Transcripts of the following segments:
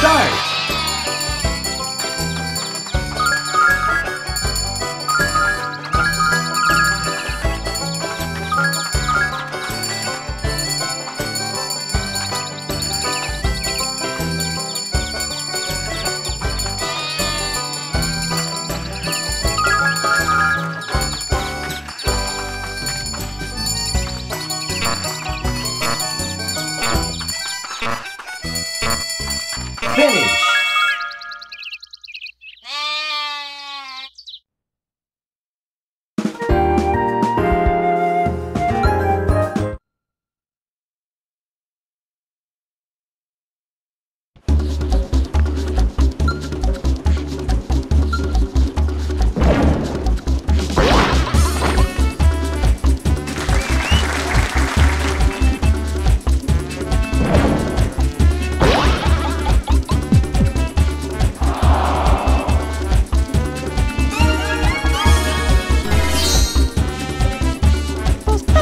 start.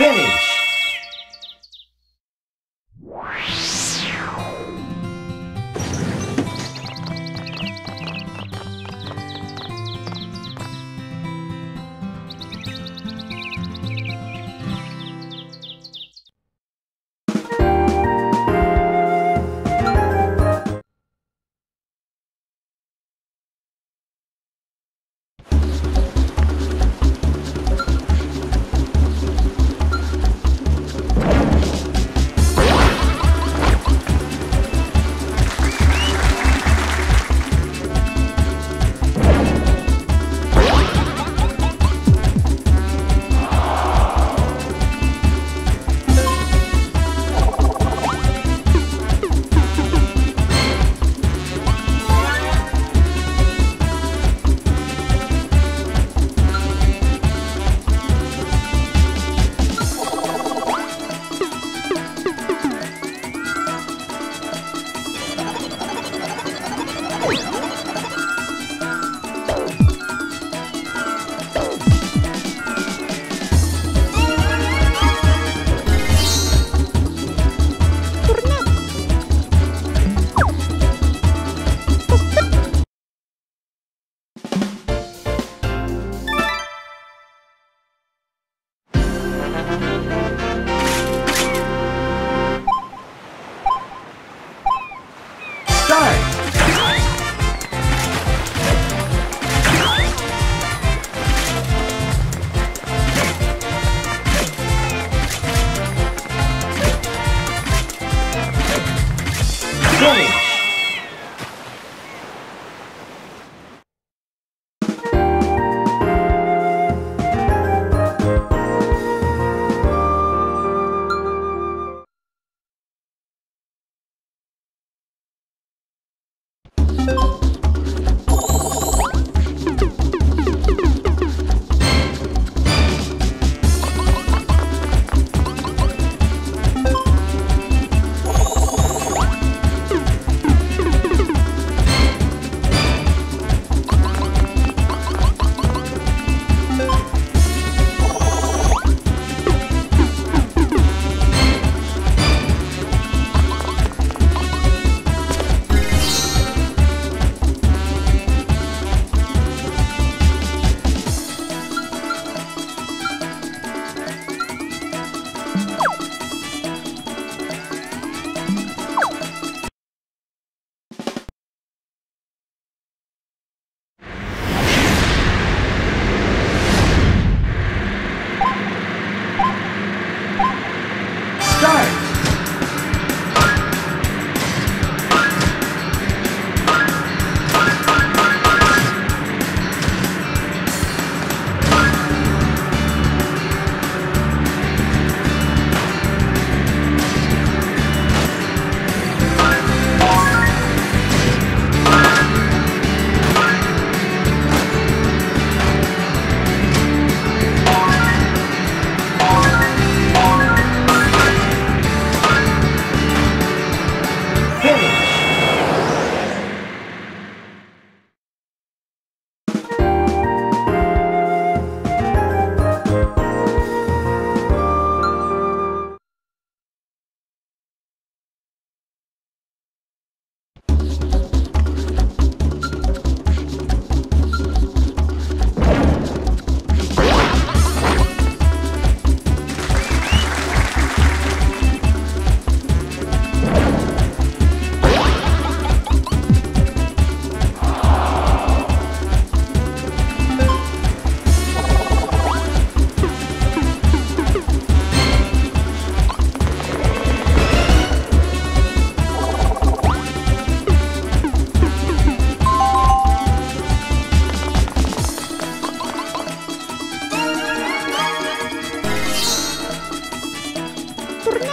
Finish. tornato.